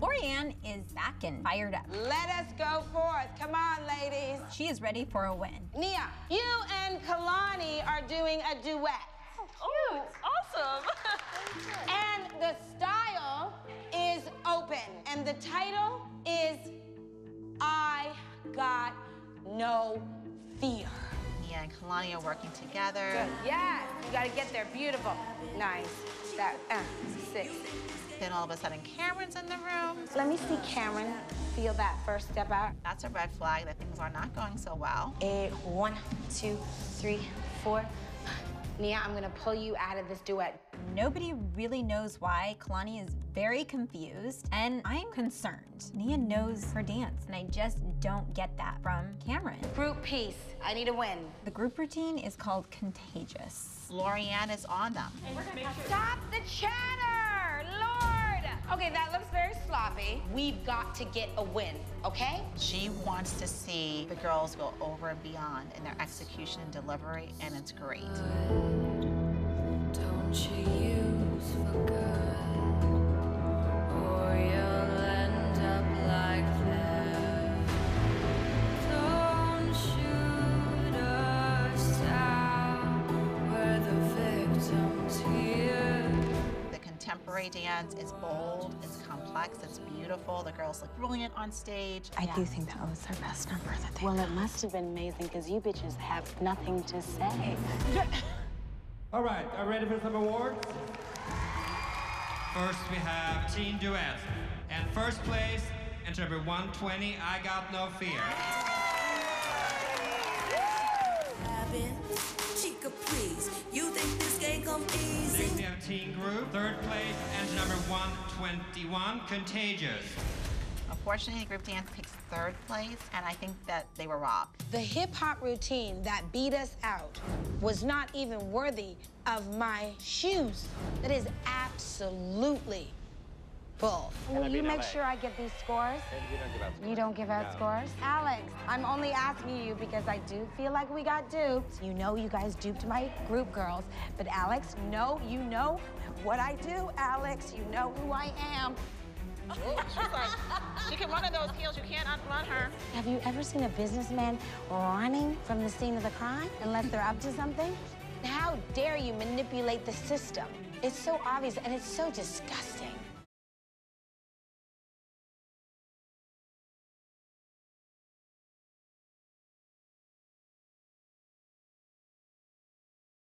Lorianne is back and fired up. Let us go forth. Come on, ladies. She is ready for a win. Nia, you and Kalani are doing a duet. Oh, awesome. And the style is open. And the title is I Got No Fear. Nia and Kalani are working together. Good. Yes, you gotta get there. Beautiful. Nice. That, six. Then all of a sudden, Cameron's in the room. Let me see Cameron feel that first step out. That's a red flag that things are not going so well. 1, 2, 3, 4. Nia, I'm gonna pull you out of this duet. Nobody really knows why. Kalani is very confused, and I'm concerned. Nia knows her dance, and I just don't get that from Cameron. Group piece, I need a win. The group routine is called Contagious. Lorianne is on them. Stop the chatter, Lord! Okay, that looks very sloppy. We've got to get a win, okay? She wants to see the girls go over and beyond in their execution and delivery, and it's great. Don't you use for good, or you'll end up like that. Don't shoot us out, we're the victims here. The contemporary dance is bold, it's complex, it's beautiful. The girls look brilliant on stage. I do think that was their best number that they Well, it must have been amazing, because you bitches have nothing to say. All right, are you ready for some awards? First, we have Teen Duet. And first place, entry number 120, I Got No Fear. Chica, please, you think this game come easy? Next, we have Teen Group. Third place, entry number 121, Contagious. Unfortunately, the group dance picks third place, and I think that they were robbed. The hip-hop routine that beat us out was not even worthy of my shoes. That is absolutely bull. Will you make sure I get these scores? You don't give out scores? Alex, I'm only asking you because I do feel like we got duped. You know you guys duped my group girls, but Alex, no, you know what I do, Alex. You know who I am. Ooh, she's like, she can run in those heels. You can't outrun her. Have you ever seen a businessman running from the scene of the crime unless they're up to something? How dare you manipulate the system? It's so obvious and it's so disgusting.